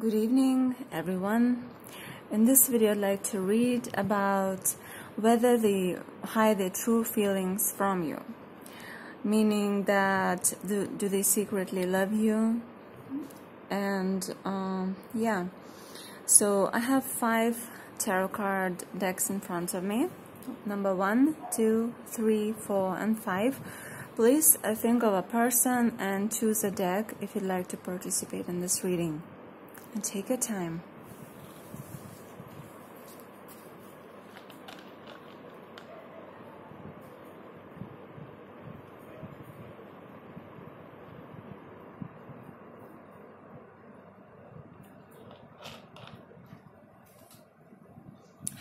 Good evening, everyone. In this video, I'd like to read about whether they hide their true feelings from you. Meaning that, do they secretly love you? And yeah, so I have 5 tarot card decks in front of me. Number 1, 2, 3, 4, and 5. Please think of a person and choose a deck if you'd like to participate in this reading. And take your time.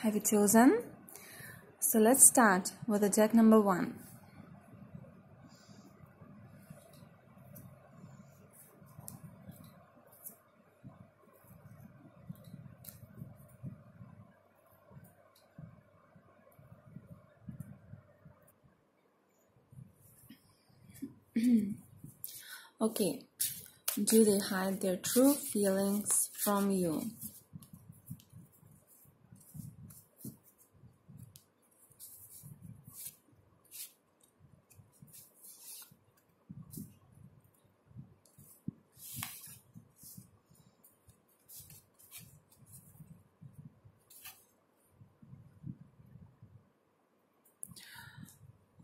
Have you chosen? So let's start with the deck number 1. Okay, do they hide their true feelings from you?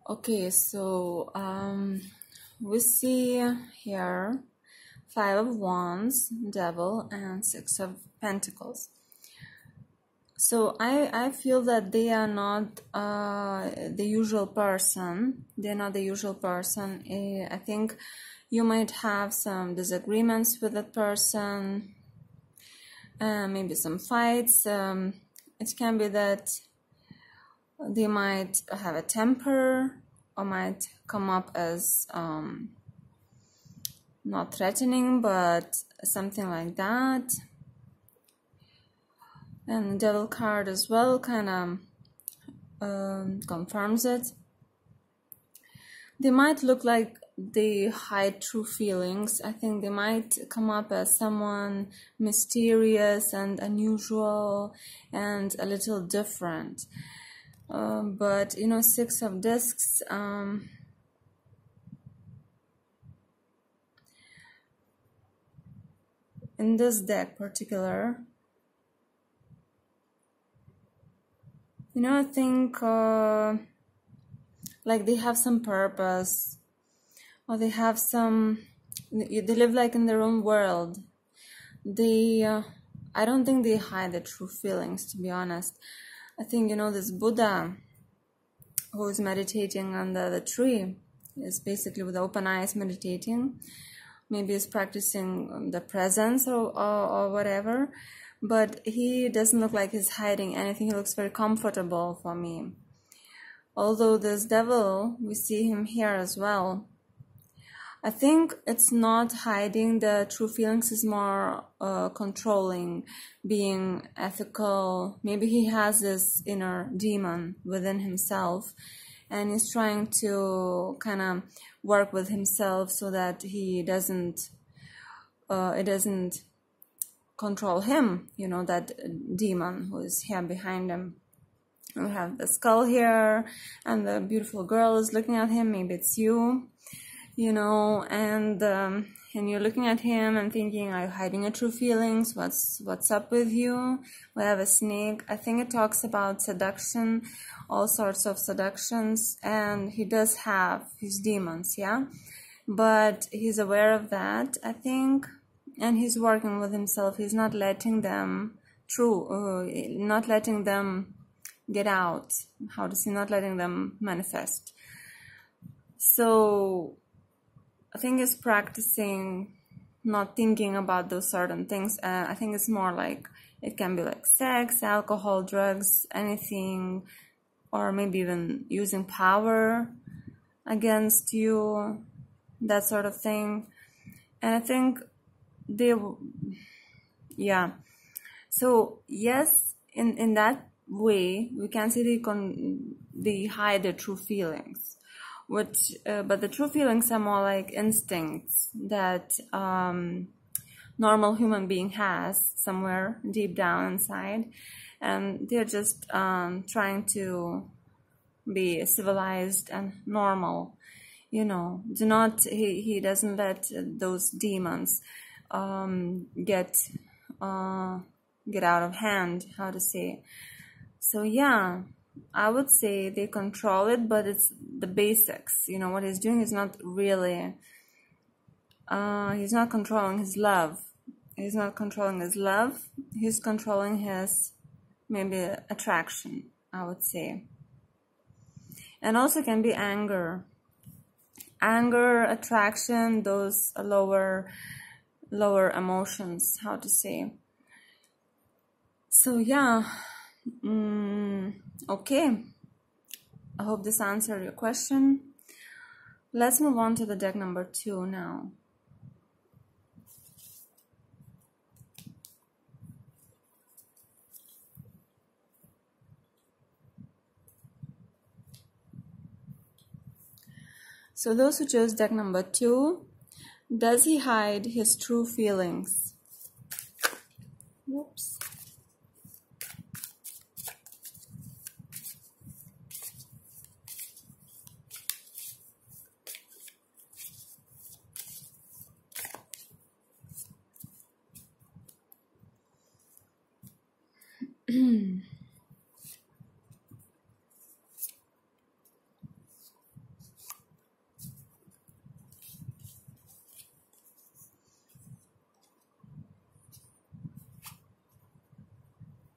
Okay, so we see here 5 of Wands, Devil, and 6 of Pentacles. So I feel that they are not the usual person. They're not the usual person. I think you might have some disagreements with that person, maybe some fights. It can be that they might have a temper, or might come up as not threatening, but something like that. And the Devil card as well kind of confirms it. They might look like they hide true feelings. I think they might come up as someone mysterious and unusual and a little different. But you know, 6 of Discs, in this deck particular, you know, I think like they have some purpose, or they have some, they live like in their own world. They I don't think they hide their true feelings, to be honest. I think, you know, this Buddha who is meditating under the tree is basically with open eyes meditating. Maybe he's practicing the presence or whatever, but he doesn't look like he's hiding anything. He looks very comfortable for me. Although this Devil, we see him here as well. I think it's not hiding the true feelings, is more controlling, being ethical. Maybe he has this inner demon within himself, and he's trying to kind of work with himself so that he doesn't, it doesn't control him, you know, that demon who is here behind him. And we have the skull here, and the beautiful girl is looking at him. Maybe it's you. You know, and you're looking at him and thinking, are you hiding your true feelings? What's up with you? We have a snake. I think it talks about seduction, all sorts of seductions, and he does have his demons, yeah? But he's aware of that, I think, and he's working with himself. He's not letting them not letting them get out. How does he not letting them manifest? So I think it's practicing not thinking about those certain things. I think it's more like, it can be like sex, alcohol, drugs, anything, or maybe even using power against you, that sort of thing. And I think they, yeah. So yes, in that way, we can see they hide their true feelings. But the true feelings are more like instincts that normal human being has somewhere deep down inside. And they're just trying to be civilized and normal, you know. Do not, he doesn't let those demons get out of hand, how to say. So yeah, I would say they control it, but it's the basics. You know, what he's doing is not really, he's not controlling his love. He's not controlling his love. He's controlling his, maybe, attraction, I would say. And also can be anger. Anger, attraction, those lower emotions, how to say. So yeah. Okay, I hope this answered your question. Let's move on to the deck number 2 now. So those who chose deck number 2, does he hide his true feelings? Whoops.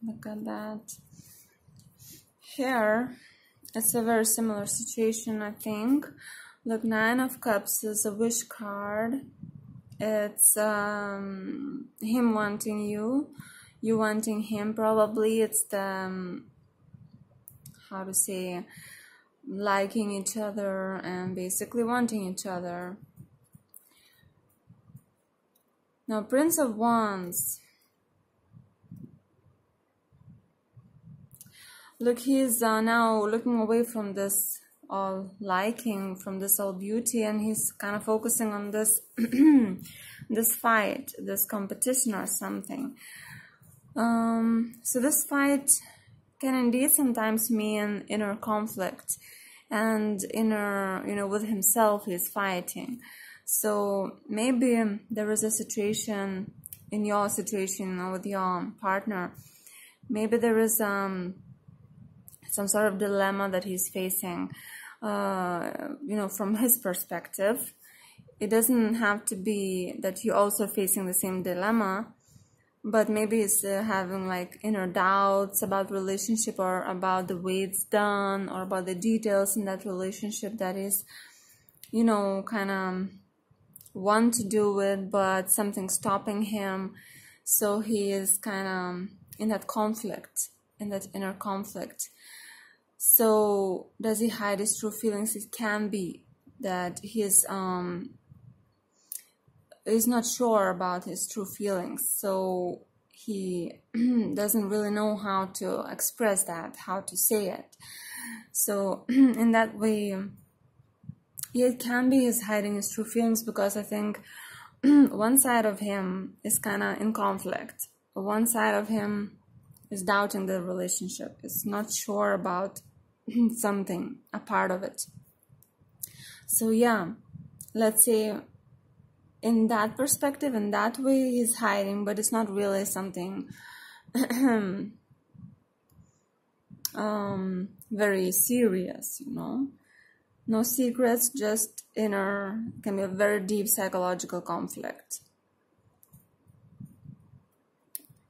Look at that. Here, it's a very similar situation, I think. Look, 9 of Cups is a wish card. It's him wanting you, you wanting him, probably. It's the, how to say, liking each other and basically wanting each other. Now, Prince of Wands. Look, he's now looking away from this all liking, from this all beauty, and he's kind of focusing on this this fight, this competition or something. So this fight can indeed sometimes mean inner conflict and inner, you know, with himself he's fighting. So maybe there is a situation in your situation or with your partner. Maybe there is some sort of dilemma that he's facing, you know, from his perspective. It doesn't have to be that you're also facing the same dilemma, but maybe he's having like inner doubts about relationship or about the way it's done or about the details in that relationship that is, you know, kind of want to do it, but something's stopping him. So he is kind of in that conflict, in that inner conflict. So does he hide his true feelings? It can be that he's not sure about his true feelings, so he doesn't really know how to express that, how to say it. So in that way, yeah, it can be he's hiding his true feelings, because I think one side of him is kind of in conflict. One side of him is doubting the relationship, is not sure about something, a part of it. So yeah, let's say in that perspective, in that way, he's hiding, but it's not really something very serious, you know. No secrets, just inner, can be a very deep psychological conflict.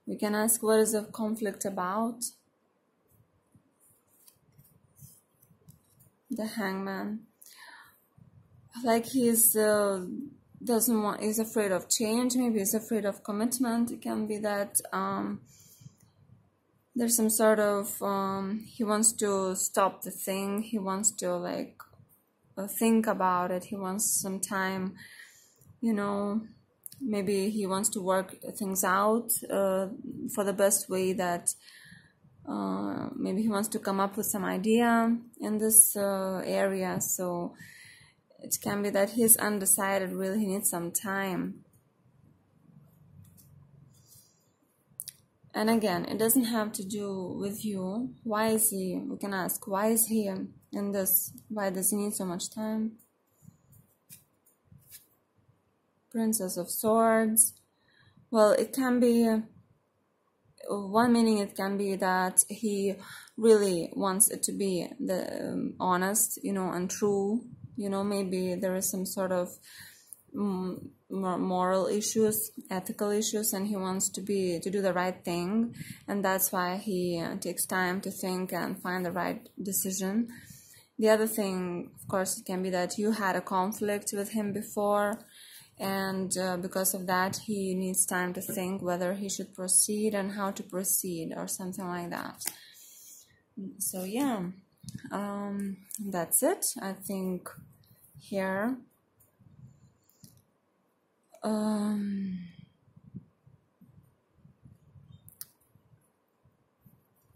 We can ask, what is the conflict about? The Hangman. Like he's he's afraid of change. Maybe he's afraid of commitment. It can be that there's some sort of he wants to stop the thing. He wants to like think about it. He wants some time, you know. Maybe he wants to work things out for the best way that maybe he wants to come up with some idea in this area. So it can be that he's undecided, really. He needs some time. And again, it doesn't have to do with you. Why is he, we can ask, why is he in this? Why does he need so much time? Princess of Swords. Well, it can be, one meaning it can be that he really wants it to be the honest, you know, and true. You know, maybe there is some sort of moral issues, ethical issues, and he wants to do the right thing, and that's why he takes time to think and find the right decision. The other thing, of course, it can be that you had a conflict with him before, and because of that he needs time to think whether he should proceed and how to proceed or something like that. So yeah, that's it, I think, here.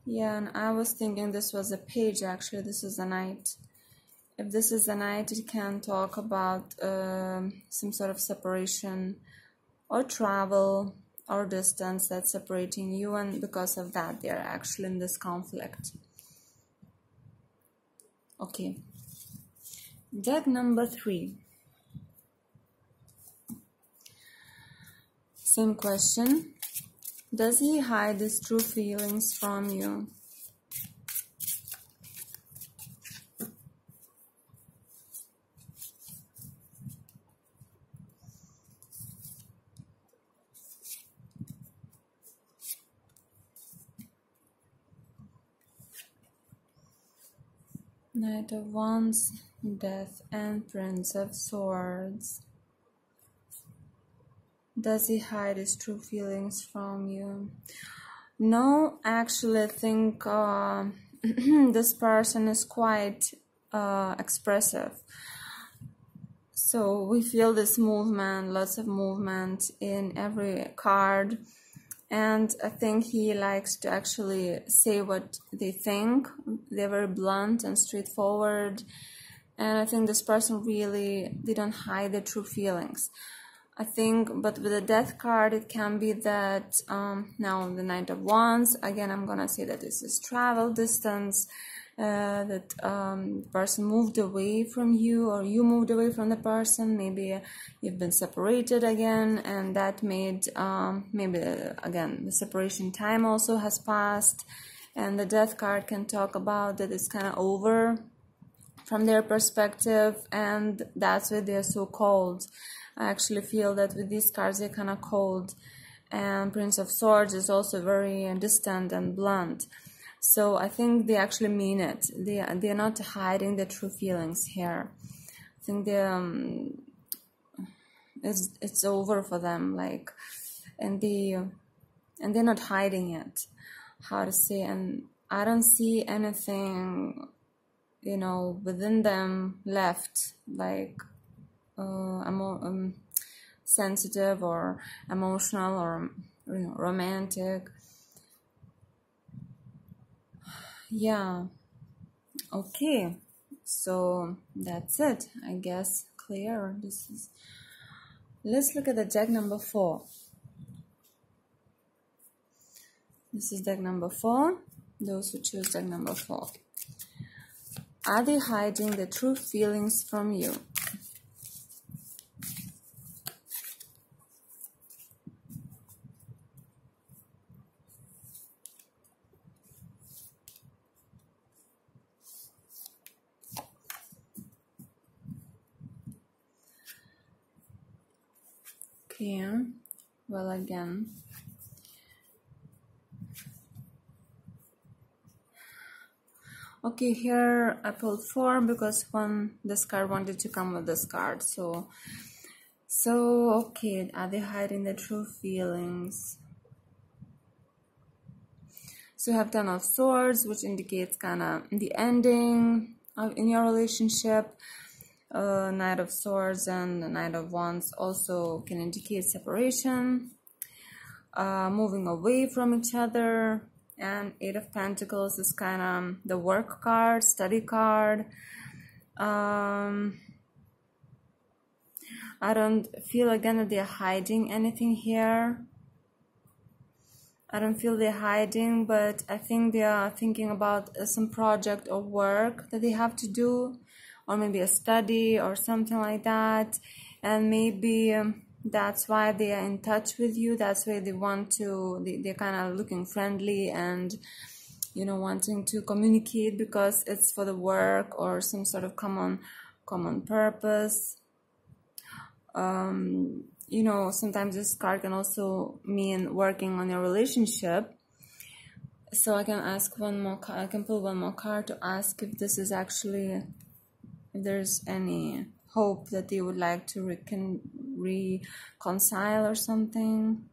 Yeah, and I was thinking this was a page, actually. This is a knight. If this is a knight, it can talk about some sort of separation or travel or distance that's separating you, and because of that they're actually in this conflict. Okay, deck number 3. Same question. Does he hide his true feelings from you? Knight of Wands, Death, and Prince of Swords. Does he hide his true feelings from you? No, actually, I think this person is quite expressive. So we feel this movement, lots of movement in every card. And I think he likes to actually say what they think. They're very blunt and straightforward. And I think this person really, they don't hide their true feelings. I think, but with the Death card, it can be that, now the Knight of Wands, again, I'm gonna say that this is travel, distance, that the person moved away from you, or you moved away from the person. Maybe you've been separated again, and that made, maybe, again, the separation time also has passed, and the Death card can talk about that it's kind of over from their perspective, and that's why they're so cold. I actually feel that with these cards they're kind of cold, and Prince of Swords is also very distant and blunt. So I think they actually mean it. They're not hiding their true feelings here. I think they it's over for them, like, and they're not hiding it. How to say? And I don't see anything, you know, within them left, like. Sensitive or emotional or, you know, romantic. Yeah, okay, so that's it, I guess. Clear. This is, let's look at the deck number 4. This is deck number 4. Those who choose deck number 4, are they hiding the true feelings from you? Yeah, well, again, okay, here I pulled 4 because this card wanted to come with this card. So okay, are they hiding the true feelings? So you have Ten of Swords, which indicates kind of the ending in your relationship. Knight of Swords and the Knight of Wands also can indicate separation, moving away from each other, and Eight of Pentacles is kind of the work card, study card. I don't feel again that they're hiding anything here. I don't feel they're hiding, but I think they are thinking about some project or work that they have to do, or maybe a study or something like that. And maybe that's why they are in touch with you. That's why they want to, they're kind of looking friendly and, you know, wanting to communicate, because it's for the work or some sort of common purpose. You know, sometimes this card can also mean working on your relationship. So I can ask one more card, I can pull one more card to ask if this is actually, if there's any hope that they would like to reconcile or something.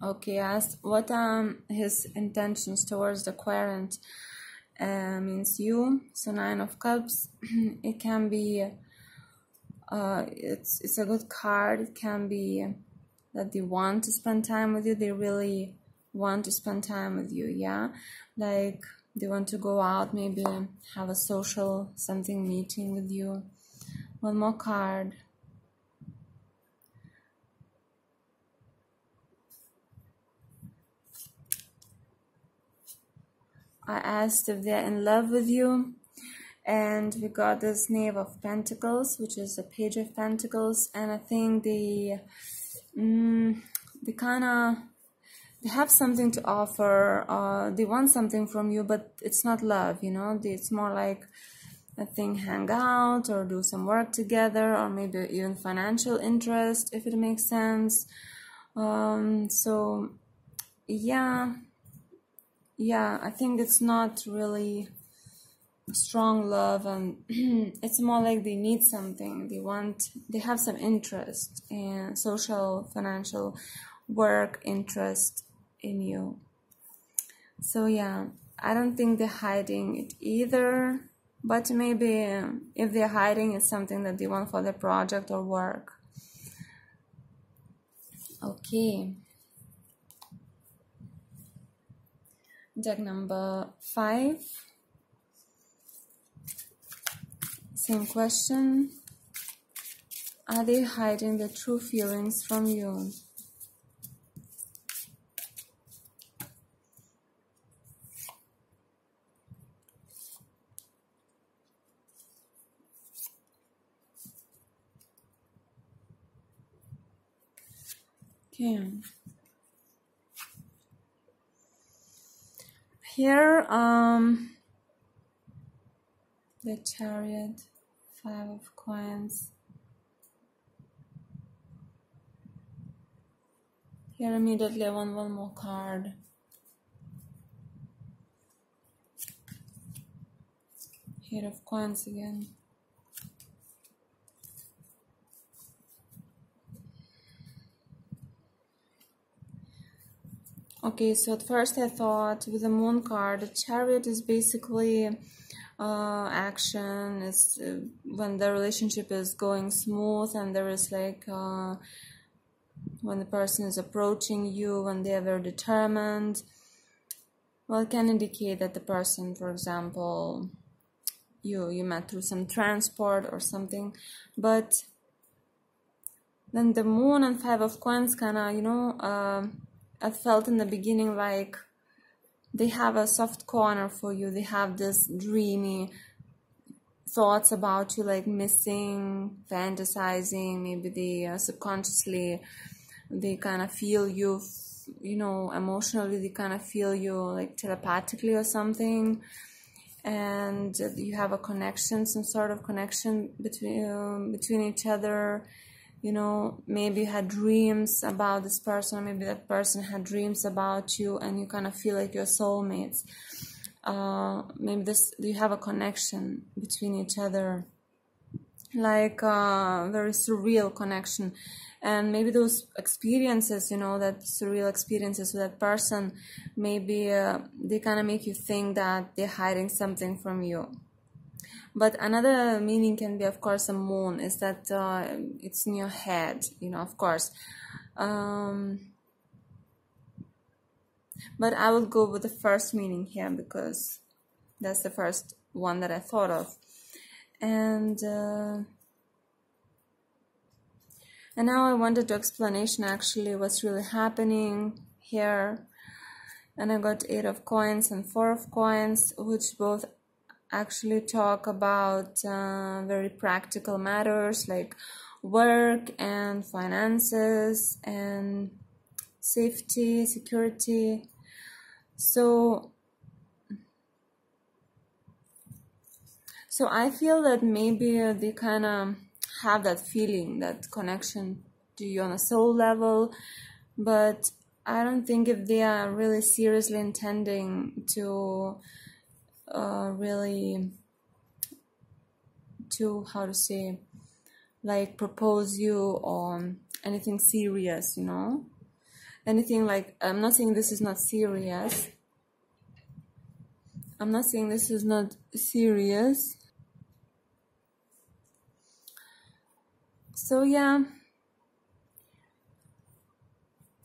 Okay, I asked what are his intentions towards the querent. Means you. So Nine of Cups, it can be it's a good card. It can be that they want to spend time with you, they really want to spend time with you, yeah, like they want to go out, maybe have a social something, meeting with you. One more card. I asked if they're in love with you, and we got this Knave of Pentacles, which is a Page of Pentacles, and I think they have something to offer. They want something from you, but it's not love, you know. It's more like, I think, hang out or do some work together, or maybe even financial interest, if it makes sense. So yeah. Yeah, I think it's not really strong love, and it's more like they need something, they have some interest in social, financial, work interest in you. So yeah, I don't think they're hiding it either, but maybe if they're hiding, it's something that they want for their project or work. Okay. Deck number 5. Same question. Are they hiding their true feelings from you? Okay. Here, the Chariot, 5 of Coins. Here immediately I want one more card. Eight of Coins again. Okay, so at first I thought with the Moon card, the Chariot is basically action. It's when the relationship is going smooth, and there is like when the person is approaching you, when they are very determined. Well, it can indicate that the person, for example, you met through some transport or something, but then the Moon and 5 of Coins kind of, you know, I felt in the beginning like they have a soft corner for you. They have this dreamy thoughts about you, like missing, fantasizing. Maybe they subconsciously, they kind of feel you, you know, emotionally. They kind of feel you like telepathically or something. And you have a connection, some sort of connection between each other. You know, maybe you had dreams about this person, maybe that person had dreams about you, and you kind of feel like you're soulmates. Maybe you have a connection between each other, like a very surreal connection. And maybe those experiences, you know, that surreal experiences with that person, maybe they kind of make you think that they're hiding something from you. But another meaning can be, of course, a moon, is that it's in your head, you know, of course. But I will go with the first meaning here, because that's the first one that I thought of. And And now I wanted to explanation actually what's really happening here. And I got 8 of coins and 4 of coins, which both actually talk about very practical matters like work and finances and safety, security. So I feel that maybe they kind of have that feeling, that connection to you on a soul level, but I don't think if they are really seriously intending to propose you or anything serious, you know, anything like, I'm not saying this is not serious. I'm not saying this is not serious. So yeah.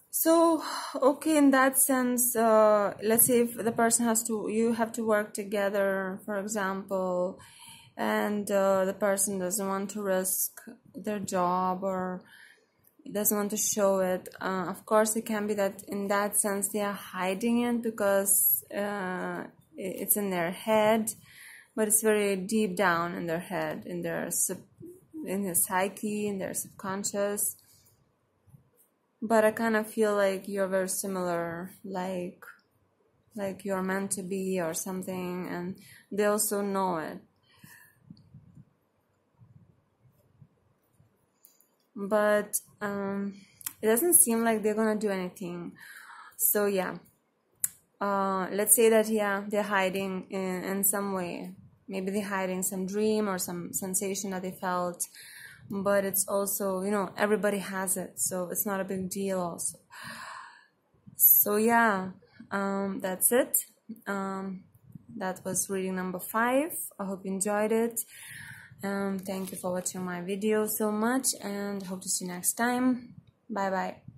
So, okay, in that sense, let's say if the person you have to work together, for example, and the person doesn't want to risk their job or doesn't want to show it. Of course, it can be that in that sense they are hiding it because it's in their head, but it's very deep down in their head, in their psyche, in their subconscious. But I kind of feel like you're very similar, like you're meant to be or something, and they also know it. But it doesn't seem like they're gonna do anything. So yeah, let's say that yeah, they're hiding in some way. Maybe they're hiding some dream or some sensation that they felt. But it's also, you know, everybody has it, so it's not a big deal also. So yeah, that's it. That was reading number 5. I hope you enjoyed it. Thank you for watching my video so much, and hope to see you next time. Bye bye.